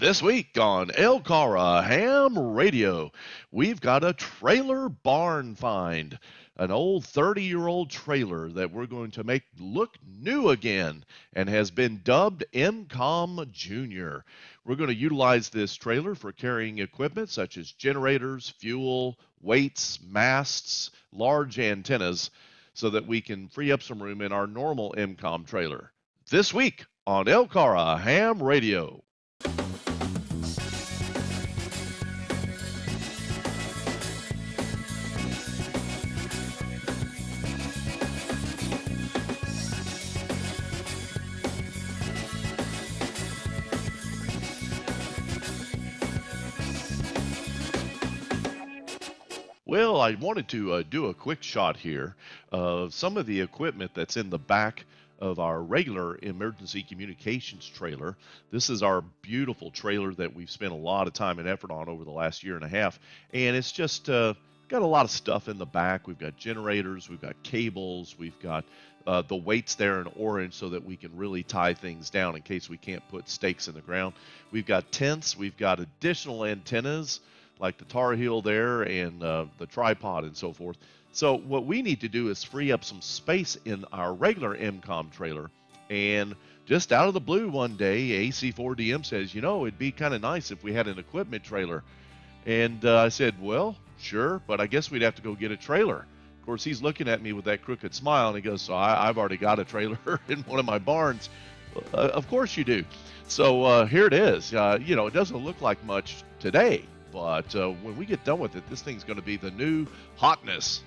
This week on LCARA Ham Radio, we've got a trailer barn find, an old 30-year-old trailer that we're going to make look new again and has been dubbed EmComm Junior. We're going to utilize this trailer for carrying equipment such as generators, fuel, weights, masts, large antennas, so that we can free up some room in our normal EmComm trailer. This week on LCARA Ham Radio. Well, I wanted to do a quick shot here of some of the equipment that's in the back of our regular emergency communications trailer. This is our beautiful trailer that we've spent a lot of time and effort on over the last year and a half. And it's just got a lot of stuff in the back. We've got generators, we've got cables, we've got the weights there in orange so that we can really tie things down in case we can't put stakes in the ground. We've got tents, we've got additional antennas, like the Tar Heel there and the tripod and so forth. So what we need to do is free up some space in our regular EmComm trailer. And just out of the blue one day, AC4DM says, you know, it'd be kind of nice if we had an equipment trailer. And I said, well, sure, but I guess we'd have to go get a trailer. Of course, he's looking at me with that crooked smile and he goes, so I've already got a trailer in one of my barns. Of course you do. So here it is. You know, it doesn't look like much today, but when we get done with it, this thing's going to be the new hotness.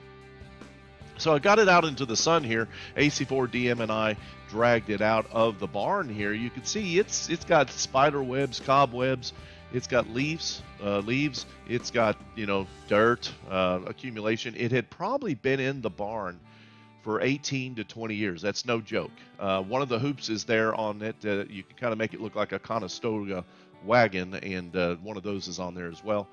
So I got it out into the sun here. AC4DM and I dragged it out of the barn here. You can see it's got spider webs, cobwebs. It's got leaves, It's got, you know, dirt accumulation. It had probably been in the barn for 18 to 20 years. That's no joke. One of the hoops is there on it. You can kind of make it look like a Conestoga wagon, and one of those is on there as well.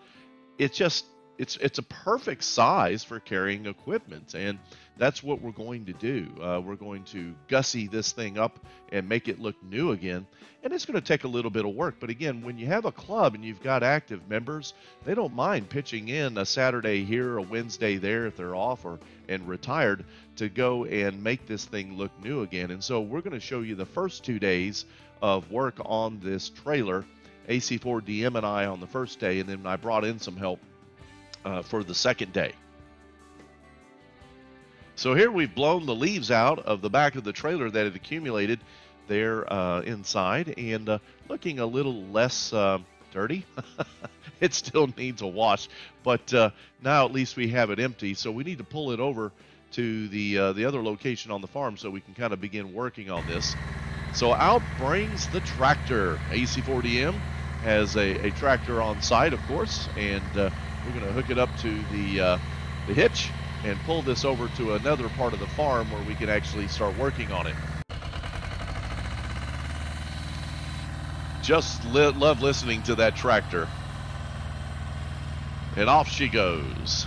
It's just it's a perfect size for carrying equipment, and that's what we're going to do. We're going to gussy this thing up and make it look new again, and it's going to take a little bit of work. But again, when you have a club and you've got active members, they don't mind pitching in a Saturday here, a Wednesday there if they're off or and retired to go and make this thing look new again. And so we're going to show you the first 2 days of work on this trailer. AC4DM and I on the first day, and then I brought in some help for the second day. So here we've blown the leaves out of the back of the trailer that had accumulated there inside, and looking a little less dirty. It still needs a wash, but now at least we have it empty, so we need to pull it over to the other location on the farm so we can kind of begin working on this. So out brings the tractor. AC4DM has a tractor on site, of course, and we're going to hook it up to the hitch and pull this over to another part of the farm where we can actually start working on it. Just love listening to that tractor. And off she goes.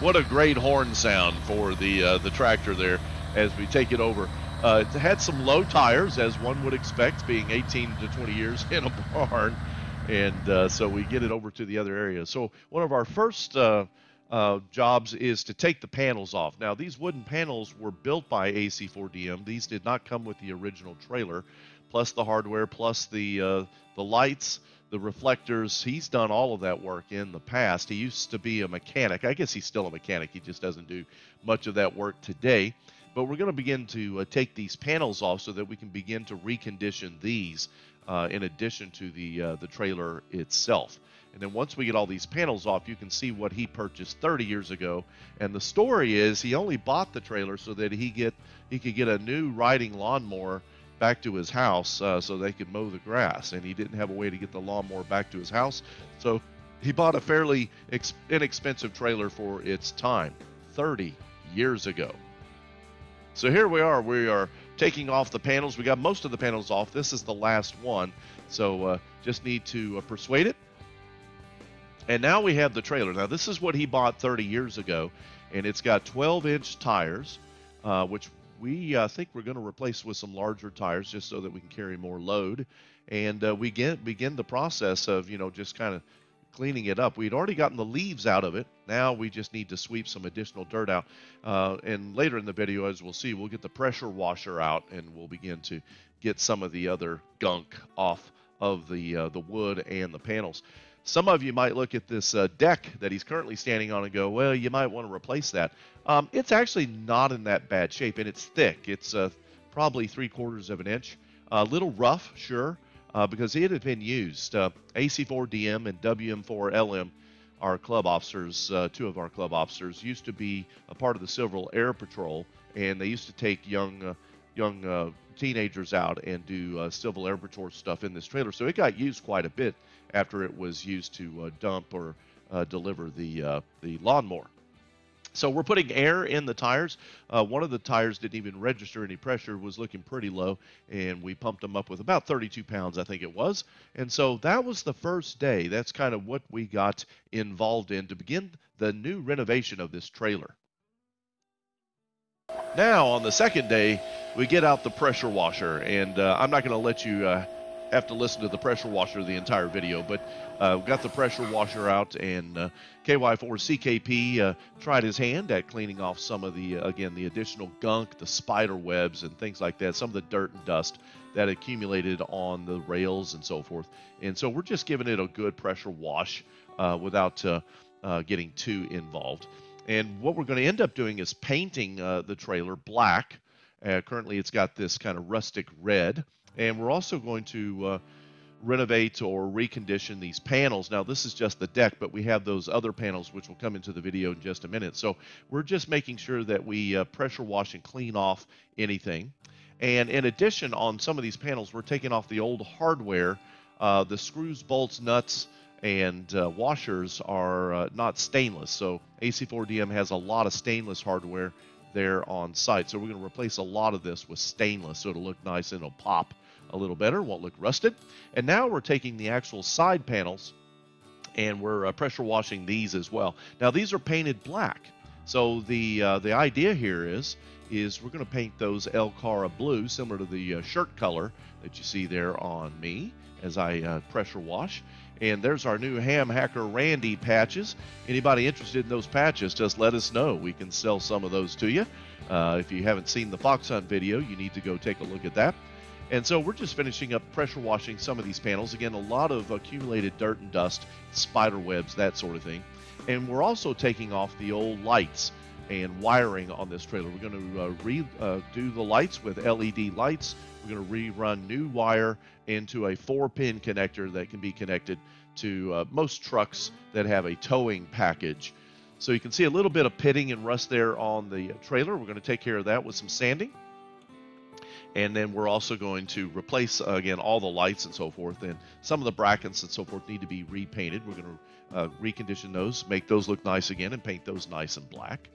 What a great horn sound for the tractor there as we take it over. It had some low tires, as one would expect, being 18 to 20 years in a barn, and so we get it over to the other area. So one of our first jobs is to take the panels off. Now, these wooden panels were built by AC4DM. These did not come with the original trailer, plus the hardware, plus the lights, the reflectors. He's done all of that work in the past. He used to be a mechanic. I guess he's still a mechanic. He just doesn't do much of that work today. But we're going to begin to take these panels off so that we can begin to recondition these in addition to the trailer itself. And then once we get all these panels off, you can see what he purchased 30 years ago. And the story is he only bought the trailer so that he could get a new riding lawnmower back to his house so they could mow the grass, and he didn't have a way to get the lawnmower back to his house, so he bought a fairly inexpensive trailer for its time 30 years ago. So here we are taking off the panels. We got most of the panels off. This is the last one, so just need to persuade it And now we have the trailer. Now this is what he bought 30 years ago, and it's got 12-inch tires, which we think we're going to replace with some larger tires just so that we can carry more load. And we begin the process of, you know, just kind of cleaning it up. We'd already gotten the leaves out of it. Now we just need to sweep some additional dirt out. And later in the video, as we'll see, we'll get the pressure washer out and we'll begin to get some of the other gunk off of the wood and the panels. Some of you might look at this deck that he's currently standing on and go, well, you might want to replace that. It's actually not in that bad shape, and it's thick. It's probably 3/4 of an inch. A little rough, sure, because it had been used. AC4DM and WM4LM, our club officers, two of our club officers, used to be a part of the Civil Air Patrol, and they used to take young teenagers out and do Civil Air Patrol stuff in this trailer. So it got used quite a bit after it was used to dump or deliver the lawnmower. So we're putting air in the tires. One of the tires didn't even register any pressure, was looking pretty low, and we pumped them up with about 32 pounds, I think it was. And so that was the first day. That's kind of what we got involved in to begin the new renovation of this trailer. Now, on the second day, we get out the pressure washer, and I'm not going to let you have to listen to the pressure washer the entire video, but we got the pressure washer out, and KY4CKP tried his hand at cleaning off some of the, again, the additional gunk, the spider webs and things like that, some of the dirt and dust that accumulated on the rails and so forth. And so we're just giving it a good pressure wash without getting too involved. And what we're going to end up doing is painting the trailer black. Currently, it's got this kind of rustic red. And we're also going to renovate or recondition these panels. Now, this is just the deck, but we have those other panels, which will come into the video in just a minute. So we're just making sure that we pressure wash and clean off anything. And in addition, on some of these panels, we're taking off the old hardware. The screws, bolts, nuts, and washers are not stainless. So AC4DM has a lot of stainless hardware there on site. So we're going to replace a lot of this with stainless so it'll look nice and it'll pop a little better, won't look rusted. And now we're taking the actual side panels and we're pressure washing these as well. Now these are painted black. So the idea here is we're going to paint those LCARA blue, similar to the shirt color that you see there on me as I pressure wash. And there's our new Ham Hacker Randy patches. Anybody interested in those patches, just let us know. We can sell some of those to you. If you haven't seen the fox hunt video, you need to go take a look at that. And so we're just finishing up pressure washing some of these panels. Again, a lot of accumulated dirt and dust, spider webs, that sort of thing. And we're also taking off the old lights and wiring on this trailer. We're going to redo the lights with LED lights. We're going to rerun new wire into a 4-pin connector that can be connected to most trucks that have a towing package. So you can see a little bit of pitting and rust there on the trailer. We're going to take care of that with some sanding. And then we're also going to replace, again, all the lights and so forth. And some of the brackets and so forth need to be repainted. We're going to recondition those, make those look nice again, and paint those nice and black.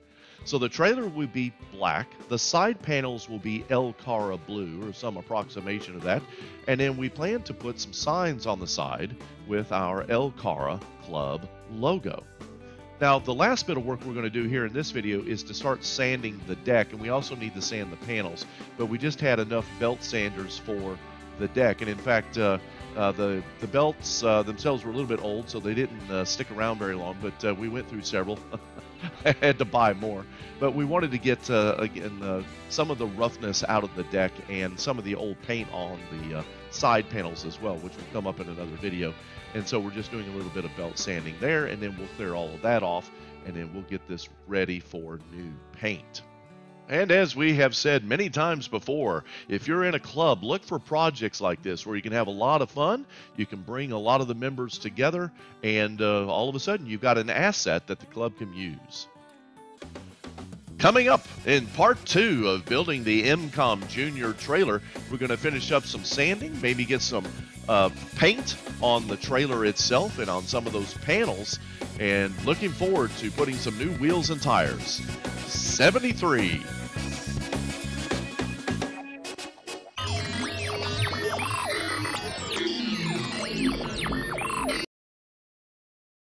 So the trailer will be black, the side panels will be LCARA blue or some approximation of that, and then we plan to put some signs on the side with our LCARA Club logo. Now the last bit of work we're going to do here in this video is to start sanding the deck, and we also need to sand the panels, but we just had enough belt sanders for the deck, and in fact the belts themselves were a little bit old, so they didn't stick around very long, but we went through several. I had to buy more, but we wanted to get again some of the roughness out of the deck and some of the old paint on the side panels as well, which will come up in another video. And so we're just doing a little bit of belt sanding there, and then we'll clear all of that off, and then we'll get this ready for new paint. And as we have said many times before, if you're in a club, look for projects like this where you can have a lot of fun, you can bring a lot of the members together, and all of a sudden you've got an asset that the club can use. Coming up in part 2 of building the EmComm Junior trailer, we're going to finish up some sanding, maybe get some paint on the trailer itself and on some of those panels, and looking forward to putting some new wheels and tires. 73.